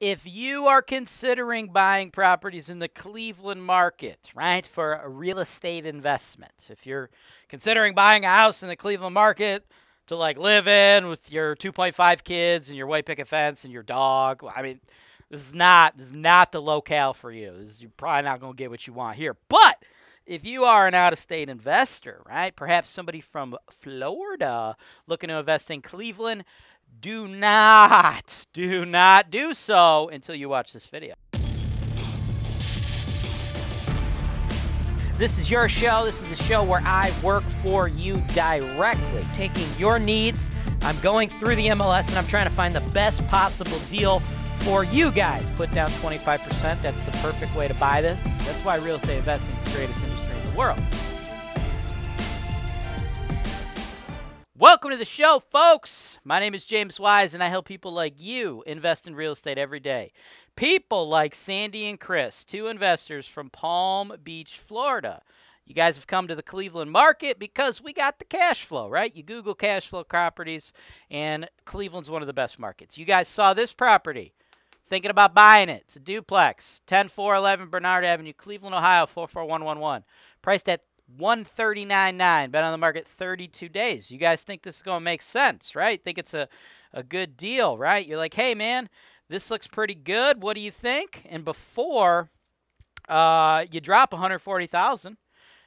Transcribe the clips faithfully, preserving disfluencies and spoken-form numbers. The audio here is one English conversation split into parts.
if you are considering buying properties in the Cleveland market, right, for a real estate investment, if you're considering buying a house in the Cleveland market to, like, live in with your two point five kids and your white picket fence and your dog, I mean, this is not, this is not the locale for you. This is, you're probably not going to get what you want here. But if you are an out-of-state investor, right, perhaps somebody from Florida looking to invest in Cleveland, do not, do not do so until you watch this video. This is your show. This is the show where I work for you directly, taking your needs. I'm going through the M L S, and I'm trying to find the best possible deal for you guys. Put down twenty-five percent. That's the perfect way to buy this. That's why real estate investing is the greatest industry in the world. Welcome to the show, folks. My name is James Wise, and I help people like you invest in real estate every day. People like Sandy and Chris, two investors from Palm Beach, Florida. You guys have come to the Cleveland market because we got the cash flow, right? You Google cash flow properties, and Cleveland's one of the best markets. You guys saw this property, thinking about buying it. It's a duplex, ten four eleven Bernard Avenue, Cleveland, Ohio, four four one one one, priced at one thirty-nine nine, been on the market thirty-two days. You guys think this is going to make sense, right? Think it's a, a good deal, right? You're like, hey, man, this looks pretty good. What do you think? And before uh, you drop one hundred forty thousand dollars,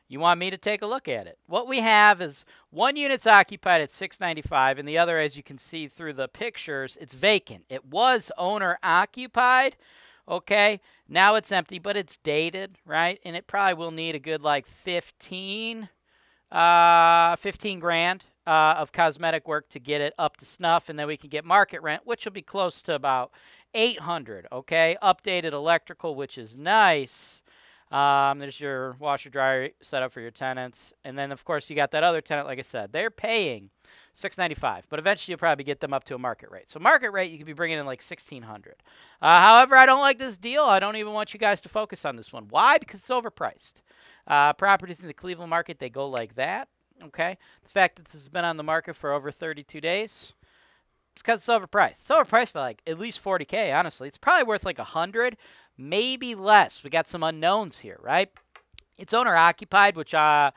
you want me to take a look at it. What we have is one unit's occupied at six ninety-five, and the other, as you can see through the pictures, it's vacant. It was owner-occupied. Okay, now it's empty, but it's dated, right? And it probably will need a good like fifteen, uh, fifteen grand uh, of cosmetic work to get it up to snuff, and then we can get market rent, which will be close to about eight hundred. Okay, updated electrical, which is nice. Um, there's your washer dryer set up for your tenants, and then of course you got that other tenant. Like I said, they're paying six ninety-five, but eventually you'll probably get them up to a market rate. So market rate, you could be bringing in like sixteen hundred. Uh, however, I don't like this deal. I don't even want you guys to focus on this one. Why? Because it's overpriced. Uh, properties in the Cleveland market, they go like that. Okay, the fact that this has been on the market for over thirty-two days. It's because it's overpriced. It's overpriced by like at least forty K, honestly. It's probably worth like a hundred, maybe less. We got some unknowns here, right? It's owner-occupied, which uh,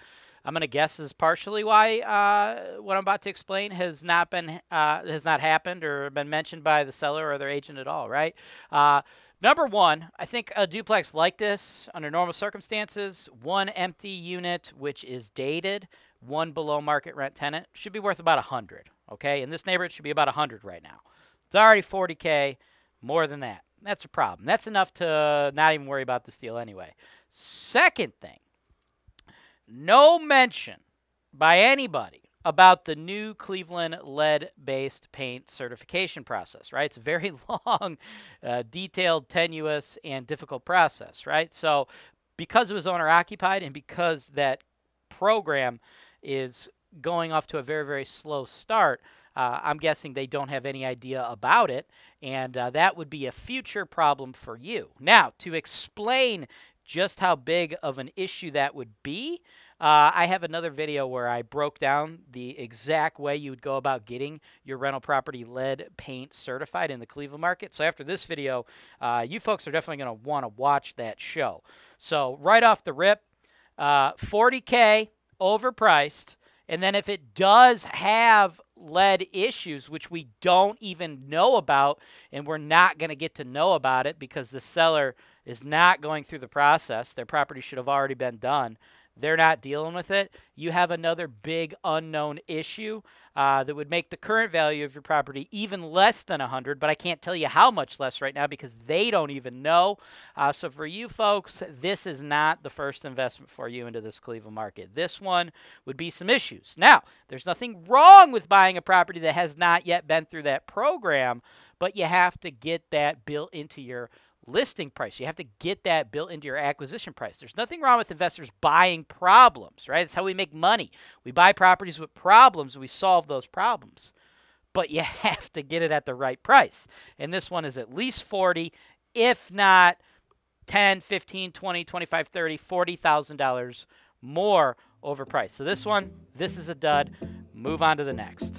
I'm going to guess is partially why uh, what I'm about to explain has not been uh, has not happened or been mentioned by the seller or their agent at all, right? Uh, number one, I think a duplex like this, under normal circumstances, one empty unit, which is dated, one below market rent tenant, should be worth about a hundred. Okay, in this neighborhood, it should be about a hundred right now. It's already forty K, more than that. That's a problem. That's enough to not even worry about this deal anyway. Second thing, no mention by anybody about the new Cleveland lead-based paint certification process, right? It's a very long, uh, detailed, tenuous, and difficult process, right? So because it was owner-occupied and because that program is going off to a very, very slow start, uh, I'm guessing they don't have any idea about it, and uh, that would be a future problem for you. Now, to explain just how big of an issue that would be, uh, I have another video where I broke down the exact way you would go about getting your rental property lead paint certified in the Cleveland market. So after this video, uh, you folks are definitely going to want to watch that show. So right off the rip, uh, forty K, overpriced. And then if it does have lead issues, which we don't even know about, and we're not going to get to know about it because the seller is not going through the process, their property should have already been done, they're not dealing with it, you have another big unknown issue uh, that would make the current value of your property even less than a hundred, but I can't tell you how much less right now because they don't even know. Uh, so for you folks, this is not the first investment for you into this Cleveland market. This one would be some issues. Now, there's nothing wrong with buying a property that has not yet been through that program, but you have to get that built into your listing price. You have to get that built into your acquisition price. There's nothing wrong with investors buying problems, right? That's how we make money. We buy properties with problems, and we solve those problems. But you have to get it at the right price. And this one is at least forty, if not ten, fifteen, twenty, twenty-five, thirty, forty thousand dollars more overpriced. So this one, this is a dud. Move on to the next.